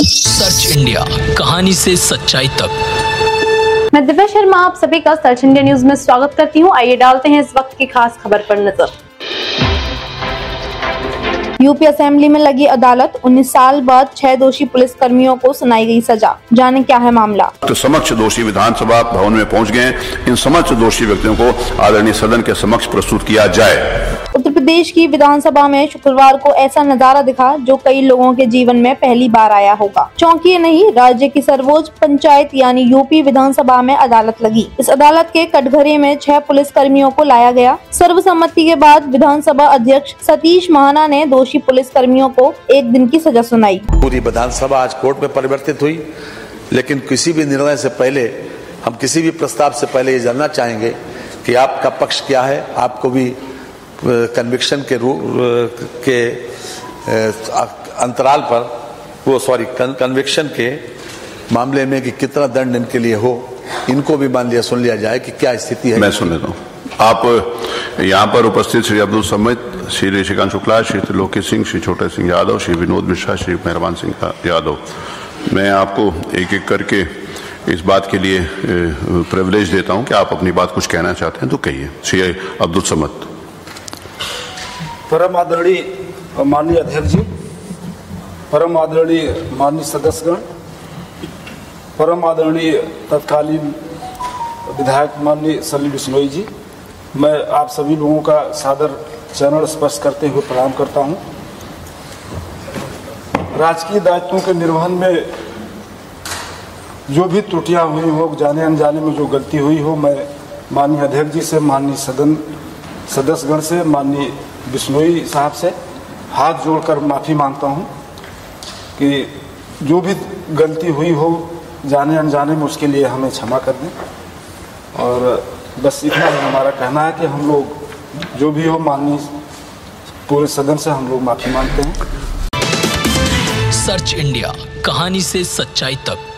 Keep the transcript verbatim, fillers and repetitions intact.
Search India, कहानी से सच्चाई तक। मैं दिव्या शर्मा, आप सभी का सर्च इंडिया न्यूज में स्वागत करती हूं। आइए डालते हैं इस वक्त की खास खबर पर नजर। यूपी असेंबली में लगी अदालत, उन्नीस साल बाद छह दोषी पुलिस कर्मियों को सुनाई गई सजा। जाने क्या है मामला। तो समक्ष दोषी विधानसभा भवन में पहुँच गए। इन समक्ष दोषी व्यक्तियों को आदरणीय सदन के समक्ष प्रस्तुत किया जाए। उत्तर प्रदेश की विधानसभा में शुक्रवार को ऐसा नजारा दिखा जो कई लोगों के जीवन में पहली बार आया होगा। चौंकिए नहीं, राज्य की सर्वोच्च पंचायत यानी यूपी विधानसभा में अदालत लगी। इस अदालत के कटघरे में छह पुलिस कर्मियों को लाया गया। सर्वसम्मति के बाद विधानसभा अध्यक्ष सतीश महाना ने दोषी पुलिस कर्मियों को एक दिन की सजा सुनाई। पूरी विधानसभा आज कोर्ट में परिवर्तित हुई, लेकिन किसी भी निर्णय से पहले हम किसी भी प्रस्ताव से पहले ये जानना चाहेंगे कि आपका पक्ष क्या है। आपको भी कन्विक्शन के रू के अंतराल पर वो सॉरी कन्विक्शन के मामले में कि कितना दंड इनके लिए हो, इनको भी मान लिया सुन लिया जाए कि क्या स्थिति है। मैं सुन लेता हूँ। आप यहाँ पर उपस्थित श्री अब्दुल समित, श्री ऋषिकांत शुक्ला, श्री लोकेश सिंह, श्री छोटा सिंह यादव, श्री विनोद मिश्रा, श्री मेहरमान सिंह यादव, मैं आपको एक एक करके इस बात के लिए प्रिविलेज देता हूँ कि आप अपनी बात कुछ कहना चाहते हैं तो कहिए। श्री अब्दुल समित। परम आदरणीय माननीय अध्यक्ष जी, परम आदरणीय माननीय सदस्यगण, परम आदरणीय तत्कालीन विधायक माननीय सलील बिश्नोई जी, मैं आप सभी लोगों का सादर चरण स्पर्श करते हुए प्रणाम करता हूं। राजकीय दायित्वों के निर्वहन में जो भी त्रुटियां हुई हो, जाने अनजाने में जो गलती हुई हो, मैं माननीय अध्यक्ष जी से, माननीय सदन सदस्यगण से, माननीय बिश्नोई साहब से हाथ जोड़कर माफ़ी मांगता हूं कि जो भी गलती हुई हो जाने अनजाने में, उसके लिए हमें क्षमा कर दें। और बस इतना ही हमारा कहना है कि हम लोग जो भी हो माननीय पूरे सदन से हम लोग माफ़ी मांगते हैं। सर्च इंडिया, कहानी से सच्चाई तक।